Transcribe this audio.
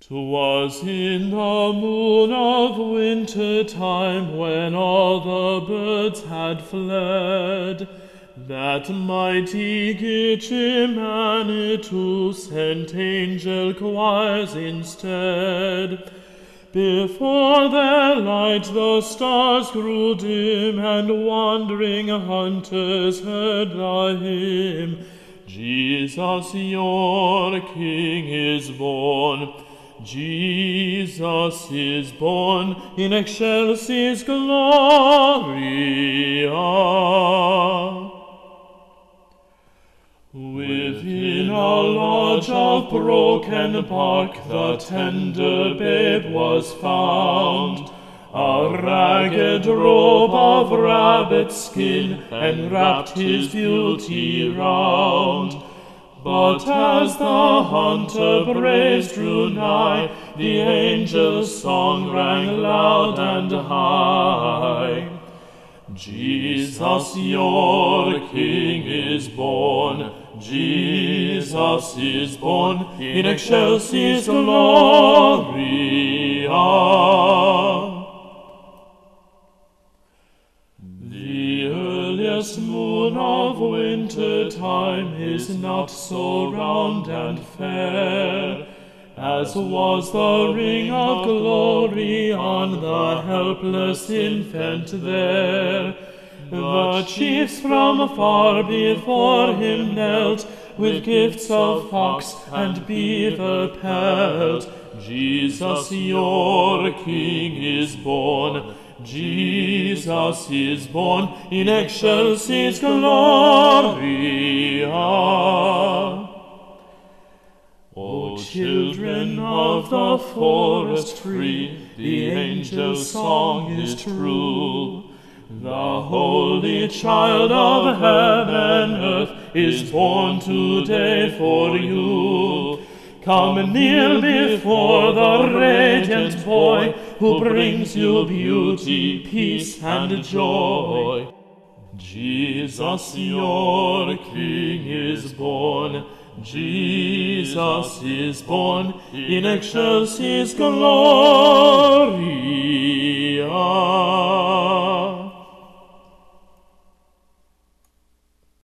'Twas in the moon of winter time, when all the birds had fled, that mighty Gitche Manitou sent angel choirs instead. Before their light the stars grew dim, and wandering hunters heard the hymn, Jesus your King is born, Jesus is born, in excelsis gloria. Within a lodge of broken bark the tender babe was found, a ragged robe of rabbit skin enwrapped his beauty round. But as the hunter braves drew nigh, the angel's song rang loud and high. Jesus your King is born, Jesus is born, in excelsis gloria. The earliest moon of winter time is not so round and fair as was the ring of glory on the helpless infant there. The chiefs from far before him knelt, with gifts of fox and beaver pelt. Jesus your King is born, Jesus is born, in excelsis gloria. O children of the forest tree, the angel's song is true. The holy child of heaven and earth is born today for you. Come kneel before the radiant boy who brings you beauty, peace, and joy. Jesus your King is born, Jesus is born, in excelsis gloria.